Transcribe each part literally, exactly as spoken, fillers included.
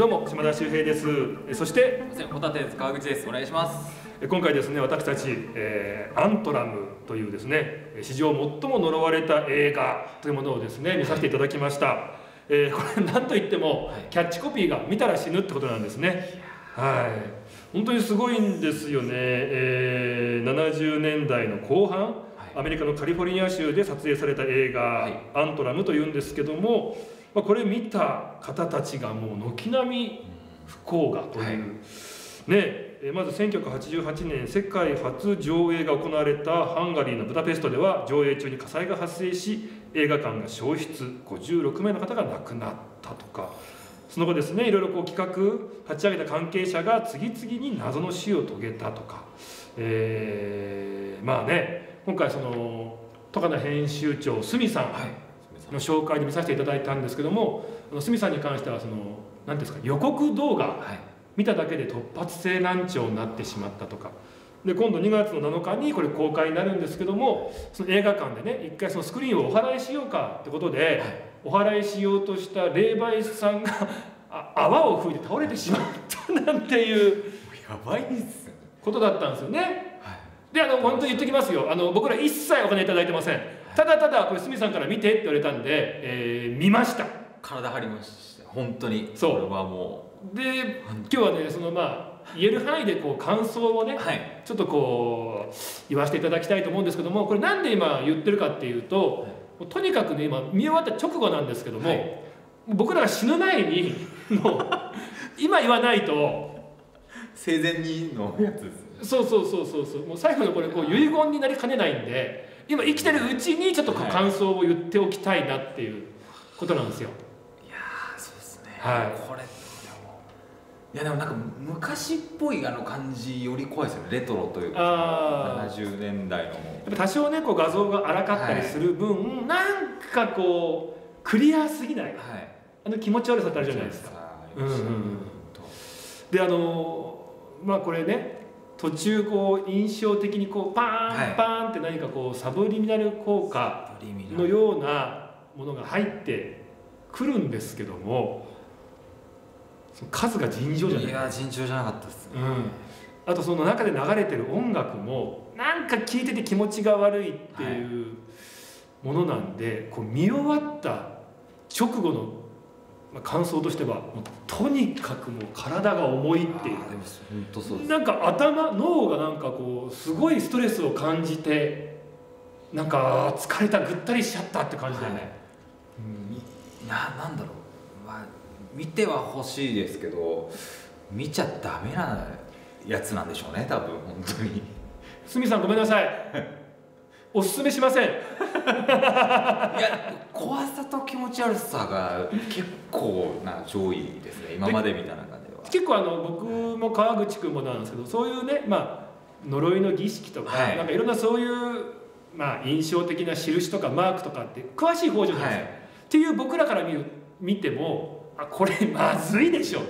どうも島田秀平です。そしてホタテ川口です。お願いします。今回ですね、私たち、えー、アントラムというですね、史上最も呪われた映画というものをですね見させていただきました。えー、これ何といってもキャッチコピーが見たら死ぬってことなんですね。はい、本当にすごいんですよね。えー、ななじゅうねんだいの後半、アメリカのカリフォルニア州で撮影された映画、はい、アントラムというんですけども、まあ、これ見た方たちがもう軒並み不幸がという、はい、ね、まずせんきゅうひゃくはちじゅうはちねん世界初上映が行われたハンガリーのブダペストでは上映中に火災が発生し、映画館が焼失、ごじゅうろくめいの方が亡くなったとか、その後ですねいろいろこう企画立ち上げた関係者が次々に謎の死を遂げたとか、えー、まあね、今回その戸叶編集長角さんの紹介で見させていただいたんですけども、角さんに関してはその何ですか、予告動画見ただけで突発性難聴になってしまったとかで、今度にがつのなのかにこれ公開になるんですけども、その映画館でね一回そのスクリーンをお祓いしようかってことで、お祓いしようとした霊媒師さんが泡を吹いて倒れてしまったなんていうことだったんですよね。で、あの本当に言ってきますよ、あの僕ら一切お金いただいてません。ただただこれ角さんから見てって言われたんで、えー、見ました。体張りました本当に。そう、これはもうで今日はね、そのまあ言える範囲でこう感想をね、はい、ちょっとこう言わせていただきたいと思うんですけども、これなんで今言ってるかっていうと、はい、とにかくね今見終わった直後なんですけども、はい、僕らが死ぬ前にもう今言わないと生前にのやつですね。そうそうそうそうそう、もう最後のこれこう遺言になりかねないんで、今生きてるうちにちょっと感想を言っておきたいなっていうことなんですよ。いやー、そうですね。はい、これでもいやでもなんか昔っぽいあの感じより怖いですよね、レトロというかななじゅうねんだいの。やっぱ多少ねこう画像が荒かったりする分、はい、なんかこうクリアすぎない、はい、あの気持ち悪さってあるじゃないですか。で、あのまあこれね途中こう印象的にこうパーンパーンって何かこうサブリミナル効果のようなものが入ってくるんですけども、数が尋常じゃない。いや尋常じゃなかったですね。うん、あとその中で流れてる音楽もなんか聴いてて気持ちが悪いっていうものなんで、こう見終わった直後の感想としてはもうとにかくもう体が重いっていう、なんか頭脳がなんかこうすごいストレスを感じて、なんか疲れた、ぐったりしちゃったって感じだよね。はい、うん、な, なんだろう、まあ、見ては欲しいですけど見ちゃダメなやつなんでしょうね多分本当に。角さんごめんなさいおすすめしません。いや怖さと気持ち悪さが結構な上位ですね今まで見た中では。結構あの僕も川口君もなんですけど、そういうね、まあ、呪いの儀式とか、はい、なんかいろんなそういう、まあ、印象的な印とかマークとかって詳しい方じゃないですか、はい、っていう僕らから見る見ても、あこれまずいでしょ、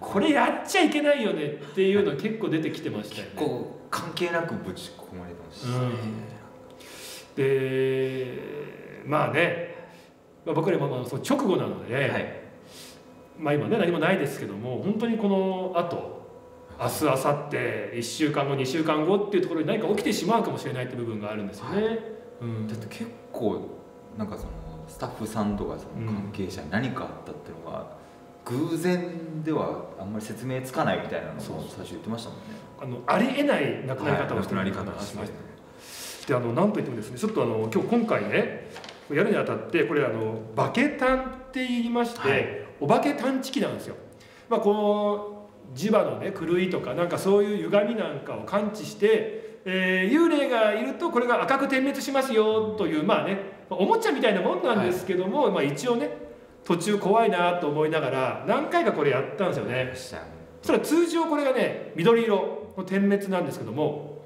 これやっちゃいけないよねっていうの結構出てきてましたよね。結構関係なくぶち込まれてましたね。うん、でまあね、まあ、僕らもその直後なので、はい、まあ今ね何もないですけども、本当にこのあと明日明後日いっしゅうかんごにしゅうかんごっていうところに何か起きてしまうかもしれないって部分があるんですよね。はい、うん、だって結構なんかそのスタッフさんとかその関係者に何かあったっていうのが、うん、偶然ではあんまり説明つかないみたいなのを最初言ってましたもんね。あのありえない亡くなり方をしてるって話しましたね。で、あのなんといってもですね、ちょっとあの今日今回ねやるにあたってこれあのバケタンって言いまして、はい、お化け探知機なんですよ。まあ、この磁場のね狂いとかなんかそういう歪みなんかを感知して、えー、幽霊がいるとこれが赤く点滅しますよという、まあね、おもちゃみたいなもんなんですけども、はい、まあ一応ね途中怖いなと思いながら何回かこれやったんですよね。それは通常これがね緑色の点滅なんですけども、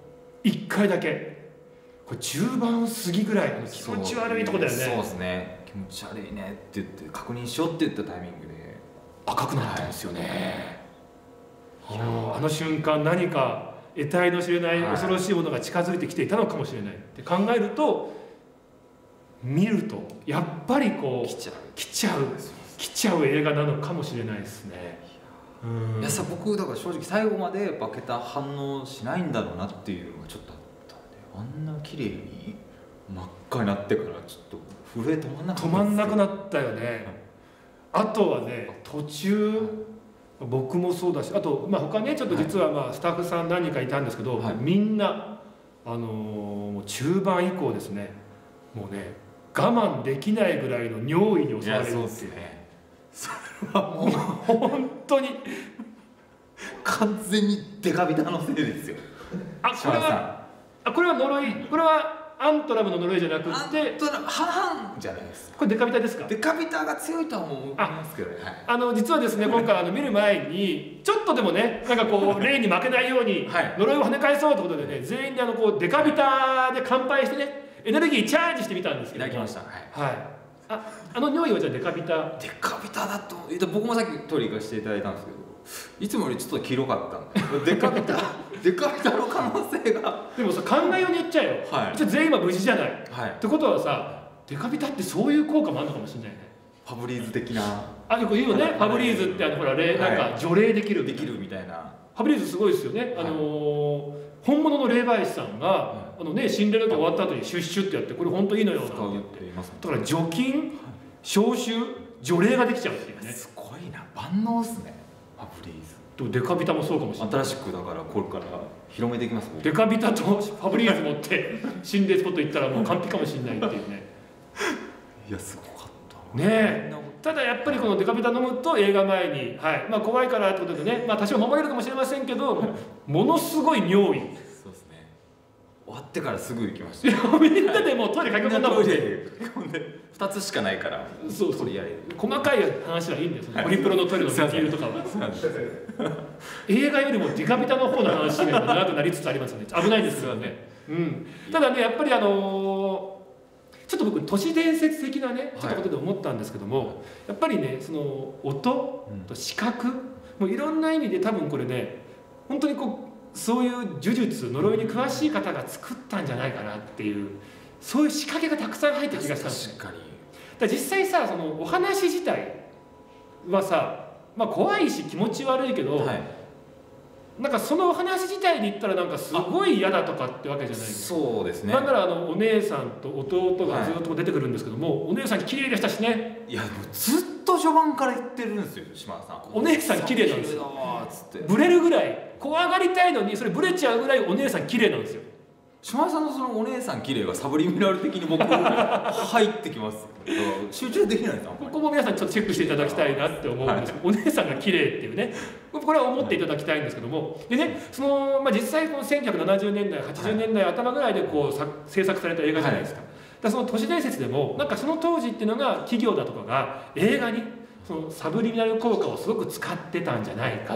いっかいだけ。これ中盤過ぎぐらいの気持ち悪いとこだよね。そうですね、気持ち悪いねって言って確認しようって言ったタイミングで赤くなったんですよね。はい、あの瞬間何か得体の知れない恐ろしいものが近づいてきていたのかもしれないって考えると、見るとやっぱりこう来ちゃう来ちゃう映画なのかもしれないですね。いやさ僕だから正直最後まで負けた反応しないんだろうなっていうのがちょっとあったんで、あんな綺麗に真っ赤になってからちょっと震え止まんなくなった、止まんなくなったよね、はい、あとはね途中、はい、僕もそうだしあと、まあ、他ねちょっと実はまあスタッフさん何人かいたんですけど、はい、みんな、あのー、中盤以降ですねもうね我慢できないぐらいの尿意に襲われるんですよね。それはもう本当に完全にデカビタのせいですよ。あ、これはあこれは呪い、これはアントラムの呪いじゃなくて半々じゃないですか。これデカビタですか。デカビタが強いとは思いますけどね。あの実はですね今回あの見る前にちょっとでもねなんかこう霊に負けないように呪いを跳ね返そうということでね全員であのこうデカビタで乾杯してね。エネルギーチャージしてみたんですけど、いただきました。はい。はい、あ、あの匂いはじゃあデカビタ。デカビタだと、僕もさっきトイレ行かせていただいたんですけど、いつもよりちょっと黄色かったんで。デカビタ、デカビタの可能性が。でもさ、考えように言っちゃえよ。はい。じゃ全員は無事じゃない。はい。ってことはさ、デカビタってそういう効果もあるのかもしれないね。ファブリーズ的な。あ、よく言うよね。ファブリーズってあのほら霊なんか除霊できるできるみたいな。ファブリーズすごいですよね。あの本物の霊媒師さんが。あのね、心霊ロケ終わった後にシュッシュってやってこれ本当いいのよなんて言ってだから除菌消臭除霊ができちゃうっていうね。すごいな、万能っすねファブリーズ。デカビタもそうかもしれない。新しくだからこれから広めていきます。デカビタとファブリーズ持って心霊スポット行ったらもう完璧かもしれないっていうね。いやすごかったねえ。ただやっぱりこのデカビタ飲むと映画前に、はいまあ、怖いからってことでね、まあ、多少守れるかもしれませんけどものすごい尿意。終わってからすぐ行きました。みんなでもうトイレ駆け込んだもんね。ふたつしかないからそうそう細かい話はいいんですよ。ホリプロのトイレのディールとかは映画よりもデカビタの方の話が長くなりつつありますよね。危ないですからね。ただねやっぱりあのちょっと僕都市伝説的なねちょっとことで思ったんですけども、やっぱりねその音と視覚もういろんな意味で多分これね本当にこうそういう呪術呪いに詳しい方が作ったんじゃないかなっていうそういう仕掛けがたくさん入った気がしたんですよ。確かに。だから実際さそのお話自体はさ、まあ、怖いし気持ち悪いけど、はい、なんかそのお話自体で言ったらなんかすごい嫌だとかってわけじゃない。そうですね。だからあのお姉さんと弟がずっと出てくるんですけども、はい、お姉さん綺麗でしたしね。いやもうずっと序盤から言ってるんですよ島田さん。お姉さん綺麗なんですよ。ブレるぐらい。怖がりたいのにそれブレちゃうぐらいお姉さん綺麗なんですよ。島田さんのそのお姉さん綺麗がサブリミナル的に僕入ってきます集中できないです。ここも皆さんちょっとチェックしていただきたいなって思うんですけど、はい、お姉さんが綺麗っていうねこれは思っていただきたいんですけども、でねその、まあ、実際このせんきゅうひゃくななじゅうねんだいはちじゅうねんだい頭ぐらいでこう制作された映画じゃないですか。だからその都市伝説でもなんかその当時っていうのが企業だとかが映画にそのサブリミナル効果をすごく使ってたんじゃないかっていう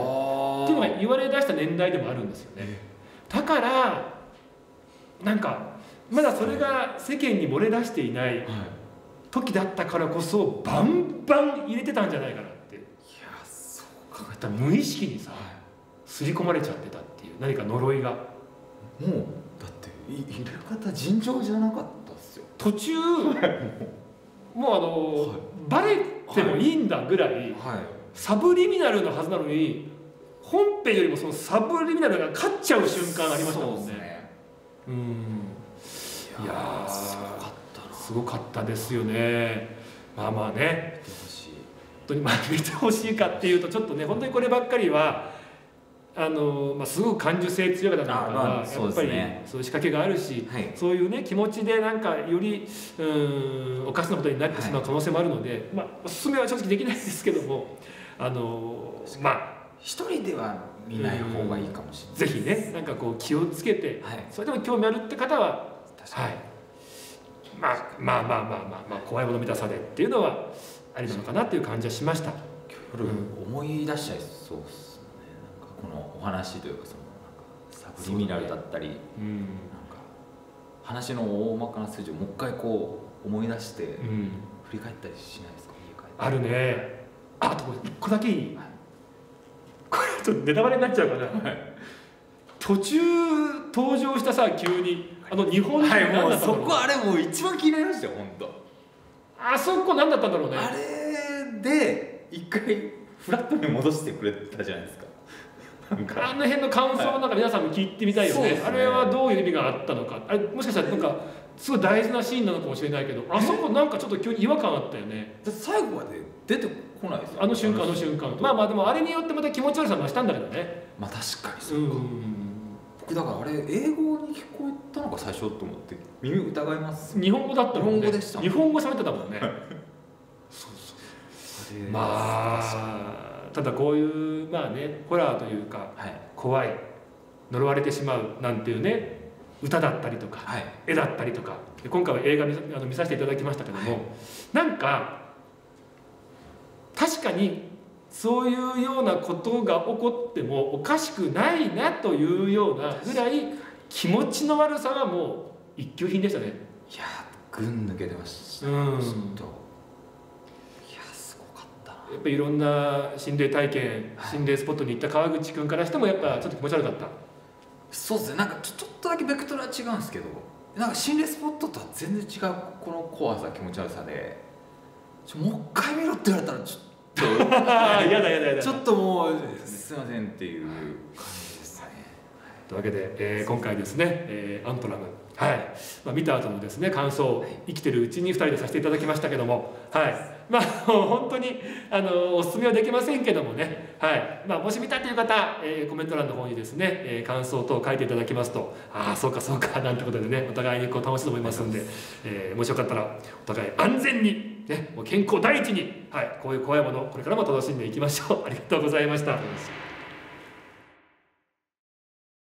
のが言われだした年代でもあるんですよね。だからなんかまだそれが世間に漏れ出していない時だったからこそバンバン入れてたんじゃないかなって。いやそう考えたら無意識にさ刷り込まれちゃってたっていう何か呪いが。もうだって入れ方尋常じゃなかったっすよ。途中もうあの、はい、バレてもいいんだぐらい、はいはい、サブリミナルのはずなのに本編よりもそのサブリミナルが勝っちゃう瞬間ありましたもんね。そうですね。うん。いやー、すごかったな。すごかったですよね。まあまあね。本当にまあ見てほしいかっていうとちょっとね本当にこればっかりはあのまあすごく感受性強い方だから、まあね、やっぱりそういう仕掛けがあるし、はい、そういうね気持ちでなんかよりうんおかしなことになってしまう可能性もあるので、はい、まあおすすめは正直できないですけども、あのまあ一人では見ない方がいいかもしれない。ぜひねなんかこう気をつけて、はい、それでも興味あるって方は、はい、まあまあまあまあまあまあ怖いもの見たさでっていうのはありなのかなっていう感じはしました。夜、うん、思い出しちゃいそうっす。このお話というかそのなんかサブリミナルだったり、ねうん、なんか話の大まかな数字をもう一回こう思い出して振り返ったりしないですか、うん、家帰って。あるね。あといっこだけいい、はい、これちょっとネタバレになっちゃうかな、はい、途中登場したさ急にあの日本人はい、もうそこあれもう一番気になりましたよ本当。あそこ何だったんだろうね。あれで一回フラットに戻してくれたじゃないですか。なんかあの辺の感想をなんか皆さんも聞いてみたいよね。はい、ね、あれはどういう意味があったのか、あれもしかしたらなんかすごい大事なシーンなのかもしれないけど、あそこなんかちょっと急に違和感あったよね。最後まで出てこないですよ、あの瞬間、あの瞬間。まあまあでもあれによってまた気持ち悪さ増したんだけどね。まあ確かにそうか。僕だからあれ英語に聞こえたのが最初と思って耳疑います。日本語だったもんね。日本語でした。日本語喋ってたもんね。そうそう。あまあただこういうまあねホラーというか、はい、怖い呪われてしまうなんていうね。歌だったりとか、はい、絵だったりとか、今回は映画見 さ, あの見させていただきましたけども、はい、なんか確かにそういうようなことが起こってもおかしくないなというようなぐらい気持ちの悪さはもう一級品でしたね。いやー、群抜けてました。うん、いやすごかったな。やっぱりいろんな心霊体験、心霊スポットに行った川口君からしてもやっぱちょっと気持ち悪かった。そうですね、なんかちょっとだけベクトルは違うんですけど、なんか心霊スポットとは全然違うこの怖さ、気持ち悪さで、ちょもう一回見ろって言われたらちょっとやだやだやだ、ちょっともうすいませんっていう感じですね。というわけで、えー、今回ですね、えー、アントラム、はい、まあ、見た後のですね感想を生きてるうちにふたりでさせていただきましたけども、はい、まあ本当にあのおすすめはできませんけどもね、はい、まあ、もし見たという方、えー、コメント欄の方にですね、えー、感想等を書いていただきますと、ああそうかそうかなんてことでね、お互いにこう楽しいと思いますんで、えー、もしよかったらお互い安全に、ね、もう健康第一に、はい、こういう怖いものこれからも楽しんでいきましょう。ありがとうございました。